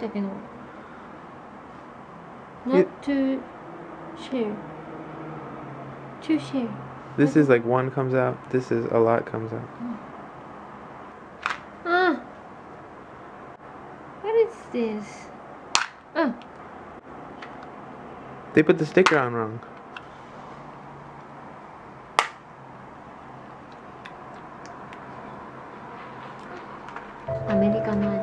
だけの not to share to share this is like one comes out, this is a lot comes out. What is this? They put the sticker on wrong. American味.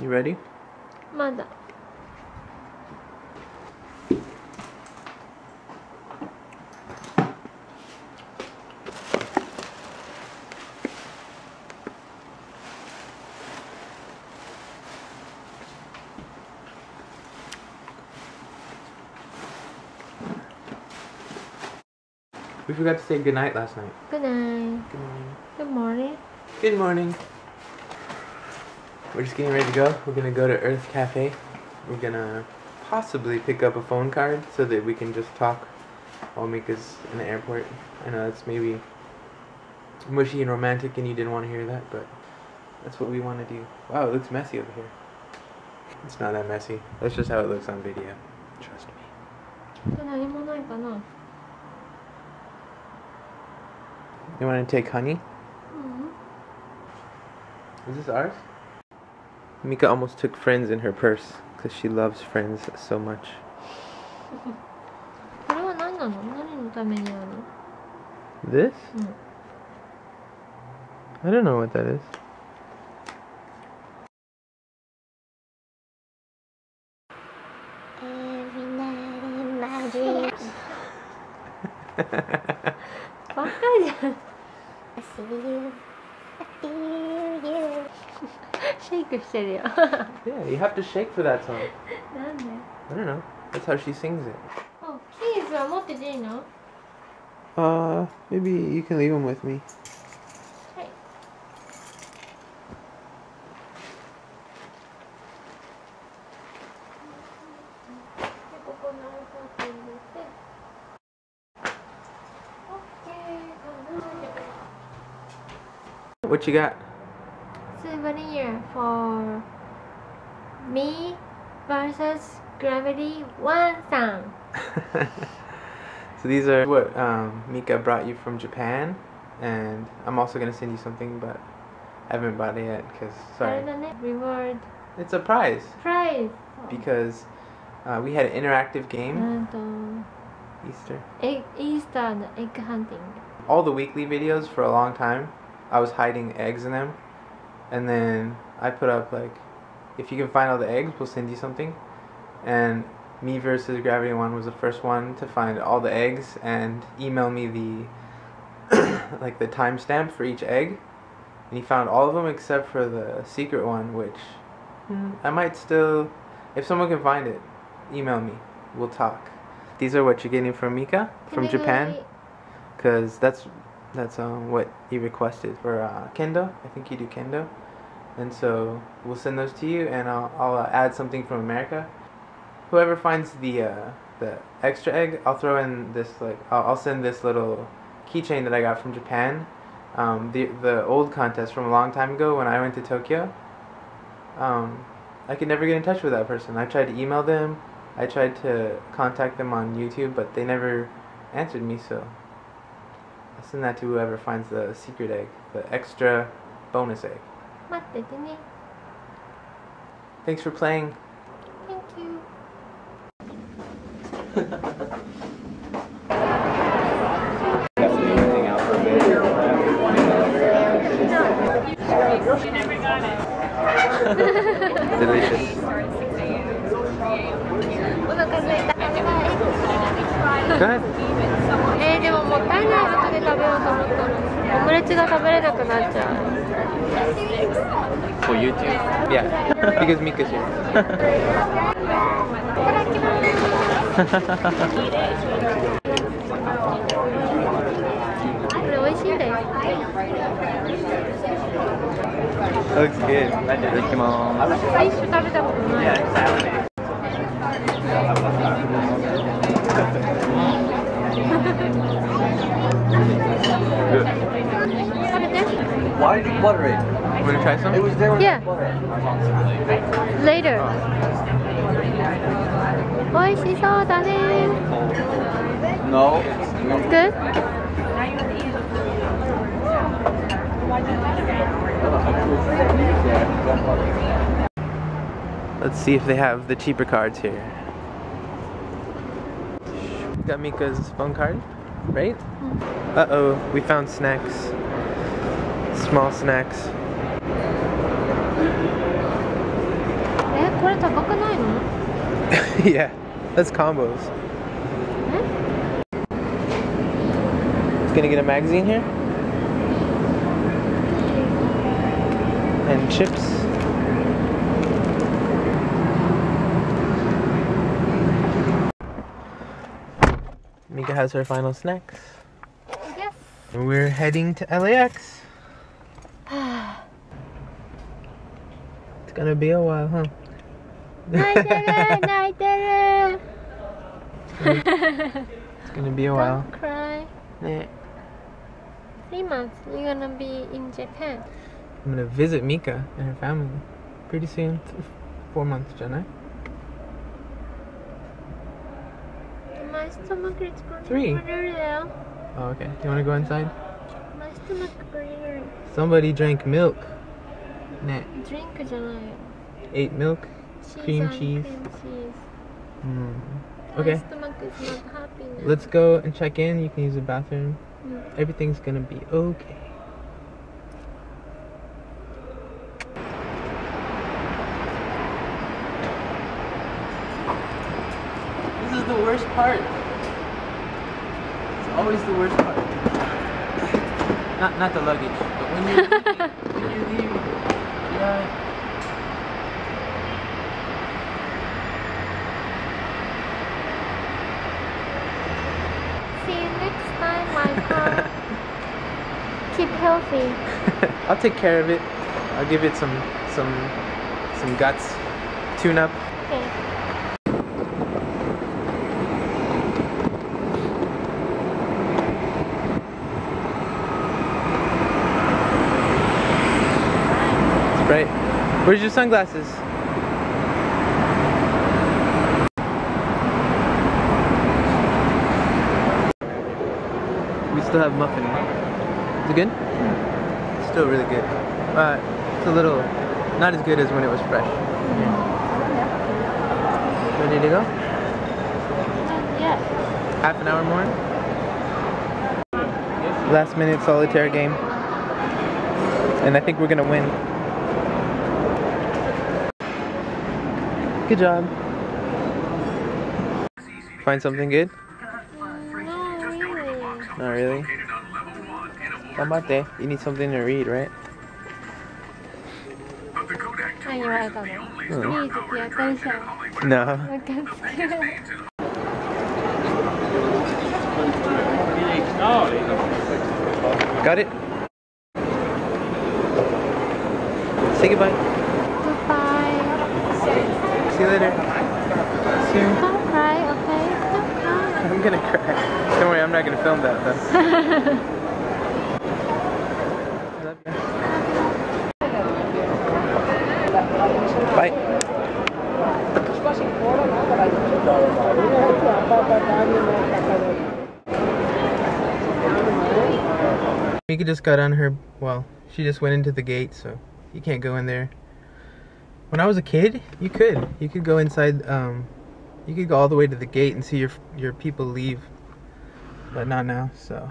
You ready? まだ。We forgot to say good night last night. Good night. Good morning. Good morning. Good morning. We're just getting ready to go. We're gonna go to Earth Cafe. We're gonna possibly pick up a phone card so that we can just talk while Mika's in the airport. I know that's maybe mushy and romantic and you didn't want to hear that, but that's what we want to do. Wow, it looks messy over here. It's not that messy. That's just how it looks on video. Trust me. You want to take honey? Mm-hmm. Is this ours? Mika almost took Friends in her purse because she loves Friends so much. This? I don't know what that is. Every night in my dreams. I see you. I feel you. Shakeしてるよ. Yeah, you have to shake for that song. I don't know. That's how she sings it. Oh, keys are not in there, no? Maybe you can leave them with me. Hey. What you got? Souvenir for me versus Gravity 1-san. So these are what Mika brought you from Japan, and I'm also gonna send you something, but I haven't bought it yet because sorry. Reward. It's a prize. Prize. Oh. Because we had an interactive game. And, Easter. Easter and egg hunting. All the weekly videos for a long time. I was hiding eggs in them, and then I put up like, if you can find all the eggs, we'll send you something. And me versus Gravity 1 was the first one to find all the eggs and email me the like the timestamp for each egg. And he found all of them except for the secret one, which I might still, if someone can find it, email me. We'll talk. These are what you're getting from Mika from Japan, because that's what he requested for kendo. I think you do kendo, and so we'll send those to you, and I'll add something from America. Whoever finds the extra egg, I'll throw in this like I'll send this little keychain that I got from Japan. The old contest from a long time ago when I went to Tokyo. I could never get in touch with that person. I tried to email them, I tried to contact them on YouTube, but they never answered me. So. I'll send that to whoever finds the secret egg, the extra bonus egg. Thanks for playing. Thank you. Delicious. Good. でももったいない後で食べようと思ったらオムレツが食べれなくなっちゃう。For YouTube? Yeah, because Mika's here. いただきます。これ美味しいんだよ。Looks good. いただきます。最初食べたことない。Good. Why did you butter it? You want to try some? It was there with the butter. Later. Oishisou da ne. No. Good? Let's see if they have the cheaper cards here. Got Mika's phone card, right? Uh-oh, we found snacks. Small snacks. Yeah, that's combos. Gonna get a magazine here? And chips. Mika has her final snacks. Yes. We're heading to LAX. It's gonna be a while, huh? It's gonna be a while. Don't cry. Yeah. 3 months. You're gonna be in Japan. I'm gonna visit Mika and her family pretty soon. 4 months, Jenna. 3. Oh, okay. Do you want to go inside? My stomach hurts. Somebody drank milk. Nah. Drink, ate milk, cream cheese. Mm. Okay. My stomach is not happy now. Let's go and check in. You can use the bathroom. Mm. Everything's gonna be okay. This is the worst part. It's always the worst part. Not the luggage, but when you're leaving, yeah. See you next time, Michael. Keep healthy. I'll take care of it. I'll give it some guts. Tune up. Okay. Right. Where's your sunglasses? We still have muffin. Is it good? Mm. It's still really good. It's a little, not as good as when it was fresh. Yeah. Ready to go? Yes. Half an hour more? Last minute solitaire game. And I think we're gonna win. Good job. Find something good? Not really. How about that? You need something to read, right? Oh. No. Got it? Say goodbye. See you later. See you. Don't cry, okay? Don't cry. I'm gonna cry. Don't worry, I'm not gonna film that though. Bye. Mika just got on her, well, she just went into the gate, so you can't go in there. When I was a kid, you could go inside, you could go all the way to the gate and see your people leave, but not now. So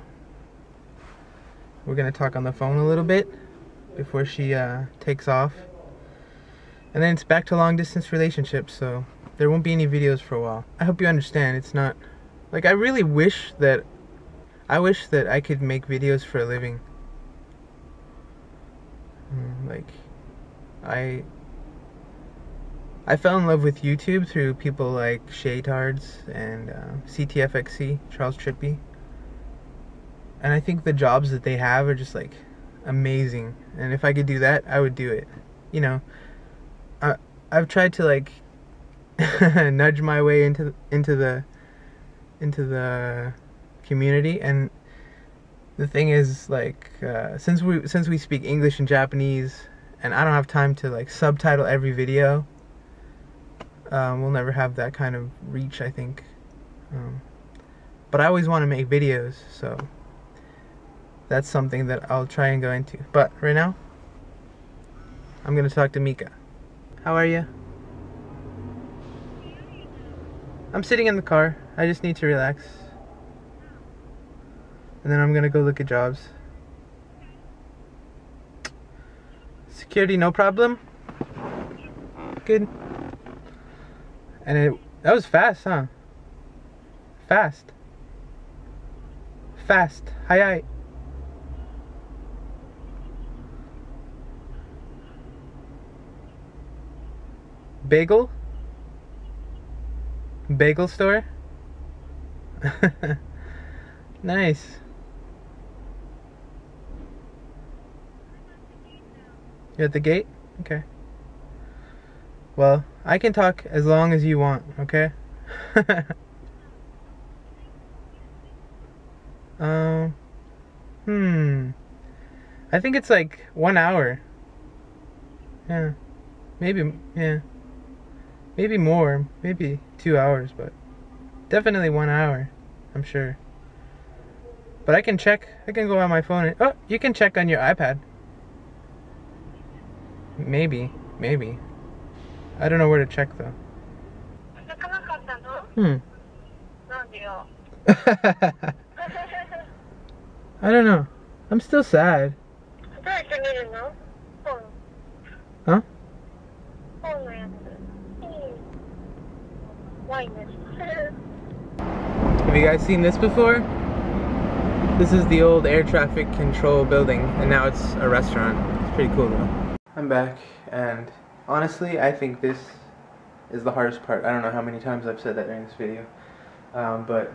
we're gonna talk on the phone a little bit before she takes off, and then it's back to long distance relationships, so there won't be any videos for a while. I hope you understand. It's not like I really wish that I could make videos for a living. Like I fell in love with YouTube through people like Shaytards and CTFXC, Charles Trippy. And I think the jobs that they have are just like amazing. And if I could do that, I would do it. You know, I've tried to like nudge my way into the community, and the thing is, like, since we speak English and Japanese, and I don't have time to, like, subtitle every video, we'll never have that kind of reach, I think. But I always want to make videos, so that's something that I'll try and go into. But right now, I'm going to talk to Mika. How are you? I'm sitting in the car. I just need to relax. And then I'm going to go look at jobs. Security, no problem? Good. And that was fast, huh? Fast. Fast. Hi. Bagel? Bagel store? Nice. You're at the gate? Okay. Well, I can talk as long as you want, okay? I think it's like 1 hour. Yeah. Maybe, yeah. Maybe more, maybe 2 hours, but definitely 1 hour, I'm sure. But I can check, I can go on my phone and, oh, you can check on your iPad. Maybe. I don't know where to check though. I don't know. I'm still sad. Huh? Have you guys seen this before? This is the old air traffic control building, and now it's a restaurant. It's pretty cool though. I'm back, and honestly, I think this is the hardest part. I don't know how many times I've said that during this video, but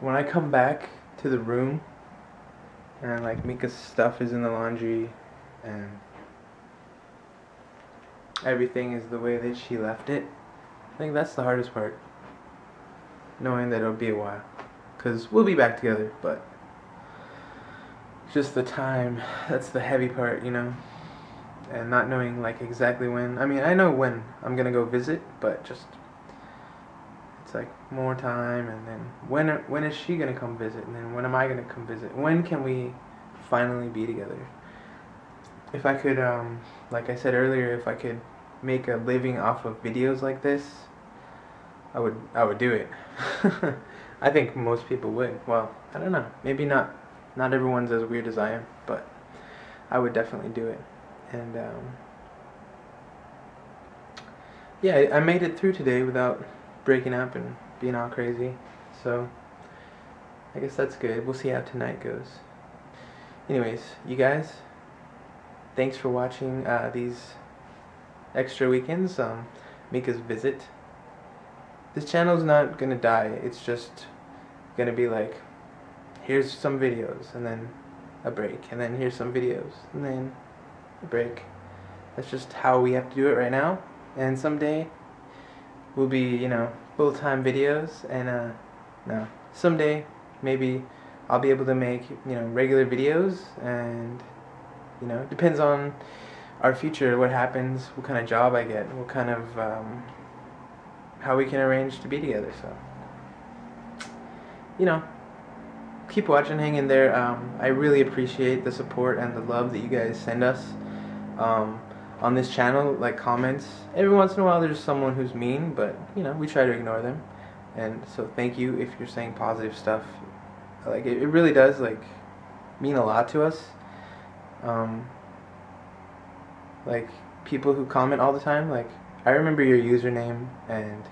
when I come back to the room, and like Mika's stuff is in the laundry, and everything is the way that she left it, I think that's the hardest part. Knowing that it'll be a while, because we'll be back together, but just the time, that's the heavy part, you know? And not knowing, like, exactly when. I mean, I know when I'm gonna go visit, but just, it's like more time, and then when is she gonna come visit, and then when am I gonna come visit? When can we finally be together? If I could, like I said earlier, if I could make a living off of videos like this, I would do it. I think most people would. Well, I don't know. Maybe not. Not everyone's as weird as I am, but I would definitely do it. And yeah, I made it through today without breaking up and being all crazy. So I guess that's good. We'll see how tonight goes. Anyways, you guys, thanks for watching these extra weekends. Mika's visit. This channel's not gonna die, it's just gonna be like, here's some videos, and then a break, and then here's some videos, and then a break. That's just how we have to do it right now, and someday we'll be, you know, full-time videos, and no, someday maybe I'll be able to make, you know, regular videos, and, you know, it depends on our future, what happens, what kind of job I get, what kind of, how we can arrange to be together. So, you know, keep watching, hang in there. I really appreciate the support and the love that you guys send us on this channel, like comments. Every once in a while there's someone who's mean, but, you know, we try to ignore them. And so thank you if you're saying positive stuff. Like, it really does, like, mean a lot to us. Like, people who comment all the time, like, I remember your username, and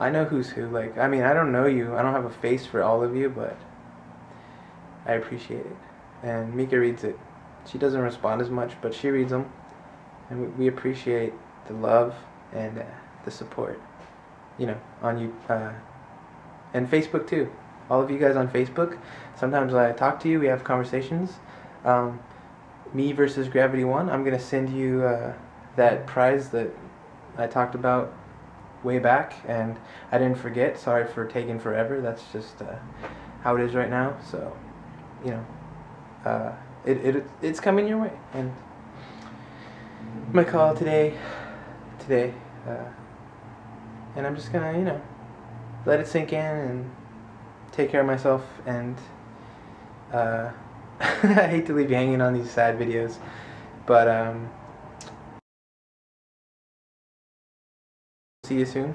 I know who's who. Like, I mean, I don't know you, I don't have a face for all of you, but I appreciate it. And Mika reads it. She doesn't respond as much, but she reads them, and we appreciate the love and the support, you know, on you, and Facebook too. All of you guys on Facebook, sometimes I talk to you, we have conversations. Me versus Gravity One, I'm gonna send you that prize that I talked about way back, and I didn't forget. Sorry for taking forever. That's just how it is right now. So, you know, it's coming your way. And I'm gonna call today, and I'm just gonna, you know, let it sink in and take care of myself. And I hate to leave you hanging on these sad videos, but see you soon.